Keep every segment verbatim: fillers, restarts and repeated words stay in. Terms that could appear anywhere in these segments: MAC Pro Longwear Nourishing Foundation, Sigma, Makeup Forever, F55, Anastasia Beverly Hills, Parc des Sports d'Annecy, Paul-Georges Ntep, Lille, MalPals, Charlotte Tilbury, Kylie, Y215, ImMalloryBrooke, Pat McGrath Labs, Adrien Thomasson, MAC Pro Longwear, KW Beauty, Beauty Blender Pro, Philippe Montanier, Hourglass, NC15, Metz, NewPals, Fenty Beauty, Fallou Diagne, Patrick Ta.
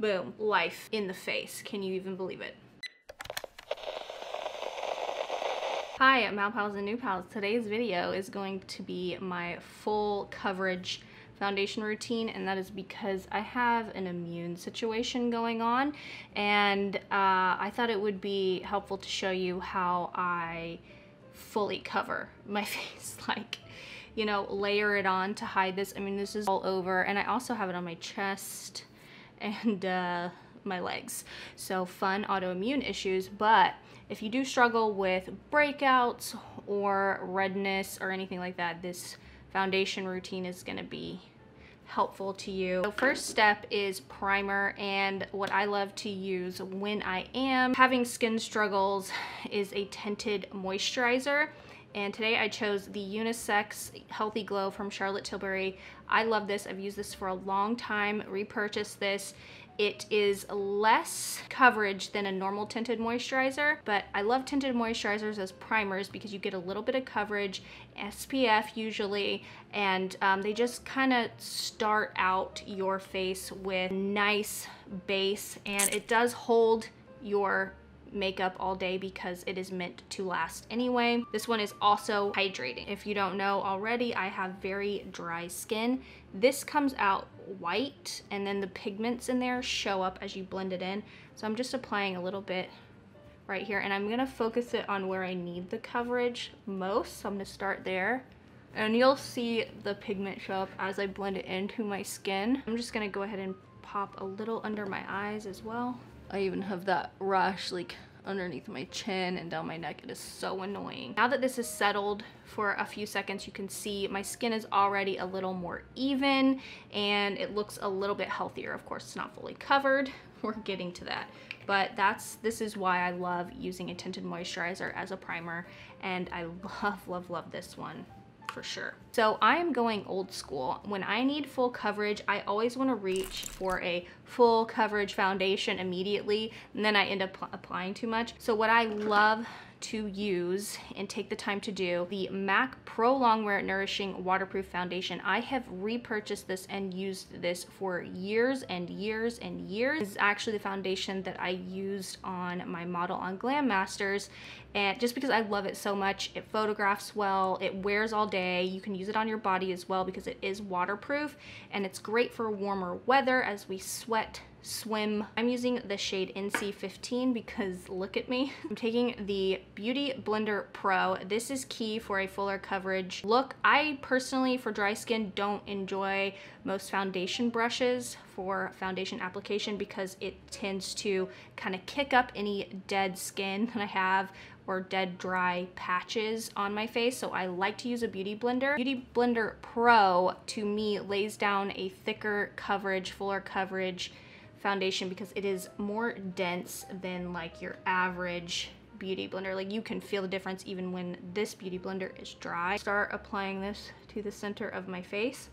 Boom, life in the face. Can you even believe it? Hi, MalPals and NewPals. Today's video is going to be my full coverage foundation routine, and that is because I have an immune situation going on, and uh, I thought it would be helpful to show you how I fully cover my face, like, you know, layer it on to hide this. I mean, this is all over, and I also have it on my chest and uh, my legs. So fun autoimmune issues, but if you do struggle with breakouts or redness or anything like that, this foundation routine is gonna be helpful to you. So first step is primer, and what I love to use when I am having skin struggles is a tinted moisturizer. And today I chose the Unisex Healthy Glow from Charlotte Tilbury. I love this. I've used this for a long time, repurchased this. It is less coverage than a normal tinted moisturizer, but I love tinted moisturizers as primers because you get a little bit of coverage, S P F usually, and um, they just kind of start out your face with nice base, and it does hold your makeup all day because it is meant to last anyway. This one is also hydrating. If you don't know already, I have very dry skin. This comes out white, and then the pigments in there show up as you blend it in. So I'm just applying a little bit right here, and I'm gonna focus it on where I need the coverage most. So I'm gonna start there, and you'll see the pigment show up as I blend it into my skin. I'm just gonna go ahead and pop a little under my eyes as well. I even have that rash like underneath my chin and down my neck. It is so annoying. Now that this is settled for a few seconds, you can see my skin is already a little more even and it looks a little bit healthier. Of course, it's not fully covered. We're getting to that. But that's this is why I love using a tinted moisturizer as a primer, and I love, love, love this one. For sure. So I am going old school. When I need full coverage, I always want to reach for a full coverage foundation immediately, and then I end up applying too much. So what I love to use and take the time to do, the MAC Pro Longwear Nourishing Waterproof Foundation. I have repurchased this and used this for years and years and years. This is actually the foundation that I used on my model on Glam Masters, and just because I love it so much. It photographs well, it wears all day. You can use it on your body as well because it is waterproof, and it's great for warmer weather as we sweat, swim. I'm using the shade N C fifteen because look at me. I'm taking the Beauty Blender Pro. This is key for a fuller coverage look. I personally, for dry skin, don't enjoy most foundation brushes for foundation application because it tends to kind of kick up any dead skin that I have or dead dry patches on my face, so I like to use a Beauty Blender. Beauty Blender Pro, to me, lays down a thicker coverage, fuller coverage foundation because it is more dense than like your average beauty blender. Like, you can feel the difference even when this beauty blender is dry. Start applying this to the center of my face.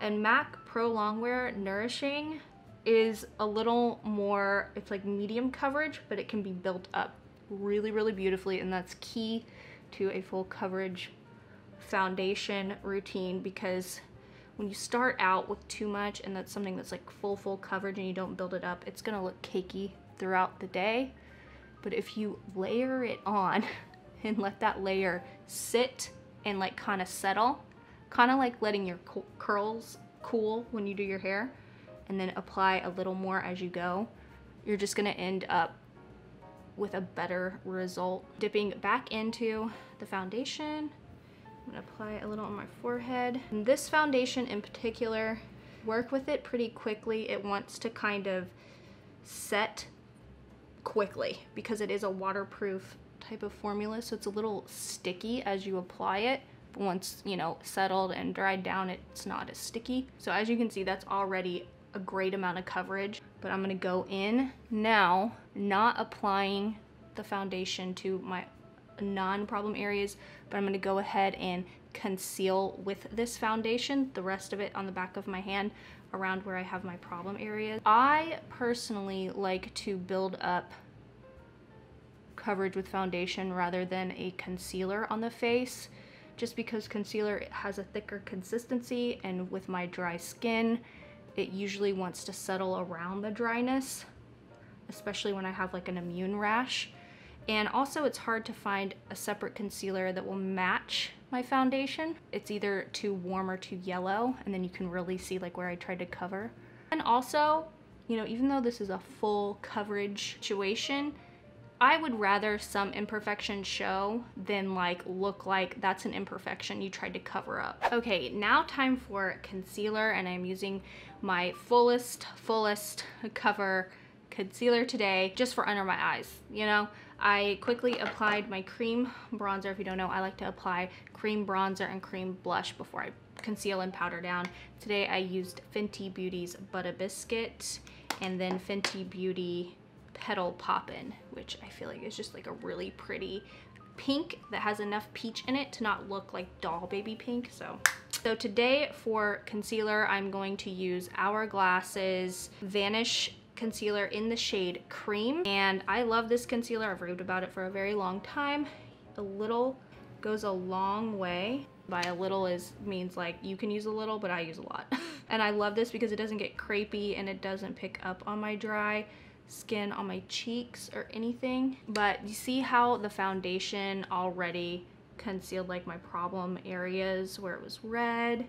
And MAC Pro Longwear Nourishing is a little more, it's like medium coverage, but it can be built up really, really beautifully, and that's key to a full coverage foundation routine because when you start out with too much and that's something that's like full, full coverage and you don't build it up, it's gonna look cakey throughout the day. But if you layer it on and let that layer sit and like kind of settle, kind of like letting your curls cool when you do your hair, and then apply a little more as you go, you're just gonna end up with a better result. Dipping back into the foundation, I'm gonna apply a little on my forehead. And this foundation in particular, work with it pretty quickly. It wants to kind of set quickly because it is a waterproof type of formula, so it's a little sticky as you apply it. But once, you know, settled and dried down, it's not as sticky. So as you can see, that's already a great amount of coverage, but I'm gonna go in now, not applying the foundation to my non-problem areas, but I'm going to go ahead and conceal with this foundation the rest of it on the back of my hand around where I have my problem areas. I personally like to build up coverage with foundation rather than a concealer on the face, just because concealer has a thicker consistency, and with my dry skin it usually wants to settle around the dryness, especially when I have like an immune rash. And also it's hard to find a separate concealer that will match my foundation. It's either too warm or too yellow, and then you can really see like where I tried to cover. And also, you know, even though this is a full coverage situation, I would rather some imperfection show than like look like that's an imperfection you tried to cover up. Okay, now time for concealer, and I'm using my fullest, fullest cover concealer today just for under my eyes, you know? I quickly applied my cream bronzer. If you don't know, I like to apply cream bronzer and cream blush before I conceal and powder down. Today I used Fenty Beauty's Butter Biscuit and then Fenty Beauty Petal Poppin', which I feel like is just like a really pretty pink that has enough peach in it to not look like doll baby pink. So So today for concealer, I'm going to use Hourglass's Vanish concealer in the shade Cream, and I love this concealer. I've raved about it for a very long time. A little goes a long way. By a little is means like you can use a little, but I use a lot. And I love this because it doesn't get crepey and it doesn't pick up on my dry skin on my cheeks or anything. But you see how the foundation already concealed like my problem areas where it was red,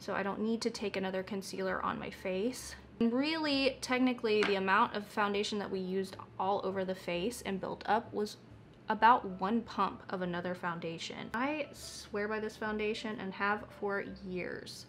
so I don't need to take another concealer on my face. And really, technically, the amount of foundation that we used all over the face and built up was about one pump of another foundation. I swear by this foundation and have for years.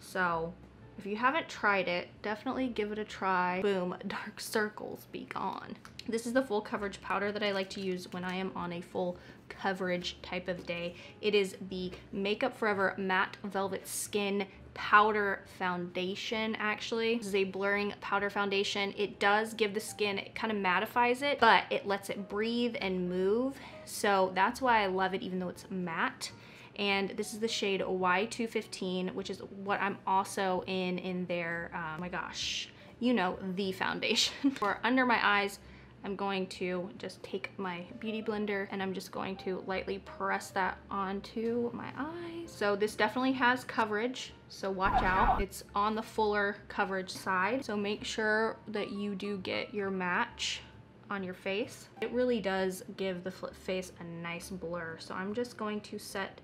So if you haven't tried it, definitely give it a try. Boom, dark circles be gone. This is the full coverage powder that I like to use when I am on a full coverage type of day. It is the Makeup Forever Matte Velvet Skin Powder Foundation. Actually, this is a blurring powder foundation. It does give the skin, it kind of mattifies it, but it lets it breathe and move. So that's why I love it, even though it's matte. And this is the shade Y two fifteen, which is what I'm also in in their, oh my gosh, you know, the foundation. For under my eyes, I'm going to just take my Beauty Blender and I'm just going to lightly press that onto my eyes. So this definitely has coverage, so watch out. It's on the fuller coverage side, so make sure that you do get your match on your face. It really does give the face a nice blur. So I'm just going to set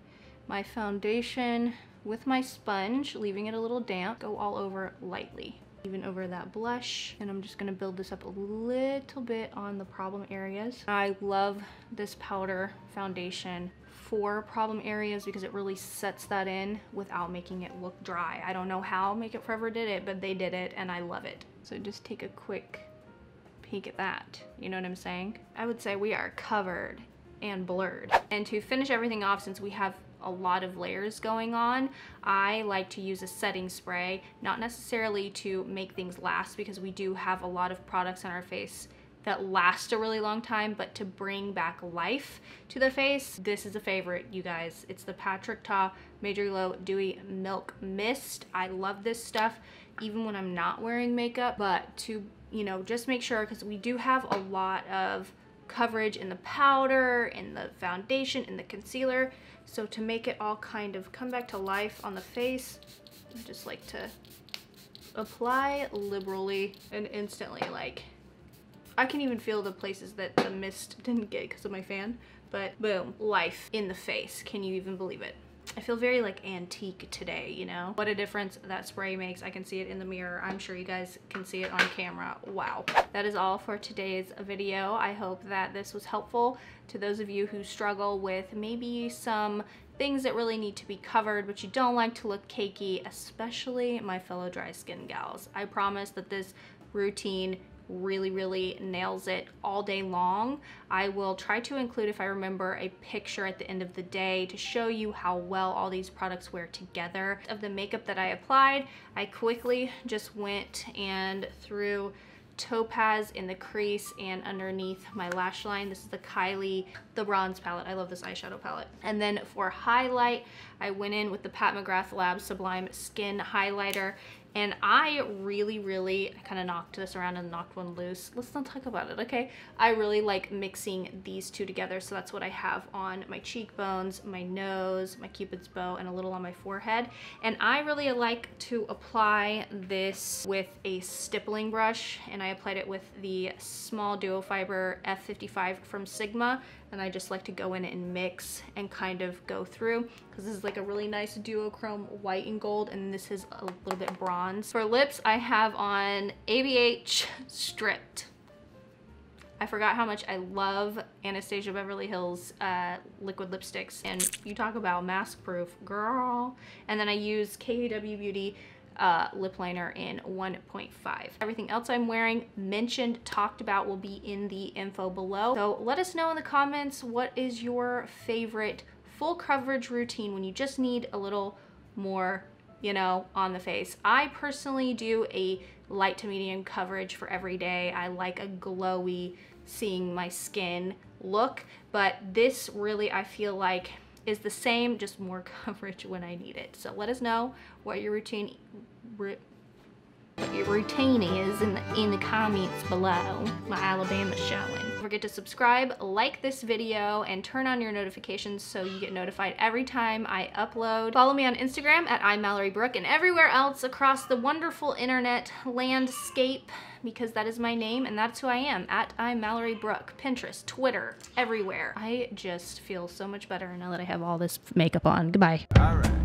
my foundation with my sponge, leaving it a little damp, go all over lightly, even over that blush. And I'm just gonna build this up a little bit on the problem areas. I love this powder foundation for problem areas because it really sets that in without making it look dry. I don't know how Makeup Forever did it, but they did it and I love it. So just take a quick peek at that. You know what I'm saying? I would say we are covered and blurred. And to finish everything off, since we have a lot of layers going on, I like to use a setting spray, not necessarily to make things last because we do have a lot of products on our face that last a really long time, but to bring back life to the face. This is a favorite, you guys. It's the Patrick Ta Major Low Dewy Milk Mist. I love this stuff even when I'm not wearing makeup, but to, you know, just make sure, because we do have a lot of coverage in the powder, in the foundation, in the concealer. So to make it all kind of come back to life on the face, I just like to apply liberally and instantly. Like, I can even feel the places that the mist didn't get because of my fan, but boom, life in the face. Can you even believe it? I feel very like antique today, you know? What a difference that spray makes. I can see it in the mirror. I'm sure you guys can see it on camera. Wow. That is all for today's video. I hope that this was helpful to those of you who struggle with maybe some things that really need to be covered, but you don't like to look cakey, especially my fellow dry skin gals. I promise that this routine really really nails it all day long. I will try to include, if I remember, a picture at the end of the day to show you how well all these products wear together. Of the makeup that I applied, I quickly just went and threw topaz in the crease and underneath my lash line. This is the Kylie, the bronze palette. I love this eyeshadow palette. And then for highlight, I went in with the Pat McGrath Labs Sublime Skin Highlighter And I really, really kind of knocked this around and knocked one loose. Let's not talk about it, okay? I really like mixing these two together, so that's what I have on my cheekbones, my nose, my cupid's bow, and a little on my forehead. And I really like to apply this with a stippling brush, and I applied it with the small duo fiber F fifty-five from Sigma. And I just like to go in and mix and kind of go through, because this is like a really nice duochrome white and gold, and this is a little bit bronze. For lips, I have on A B H Stripped. I forgot how much I love Anastasia Beverly Hills uh, liquid lipsticks, and you talk about mask proof, girl. And then I use K W Beauty uh lip liner in one point five. Everything else I'm wearing, mentioned, talked about, will be in the info below. So let us know in the comments, what is your favorite full coverage routine when you just need a little more, you know, on the face. I personally do a light to medium coverage for every day. I like a glowy, seeing my skin look, but this really, I feel like, is the same, just more coverage when I need it. So let us know what your routine what your routine is in the, in the comments below. My Alabama showing. Don't forget to subscribe, like this video, and turn on your notifications so you get notified every time I upload. Follow me on Instagram at ImMalloryBrooke and everywhere else across the wonderful internet landscape, because that is my name and that's who I am, at ImMalloryBrooke, Pinterest, Twitter, everywhere. I just feel so much better now that I have all this makeup on. Goodbye. All right.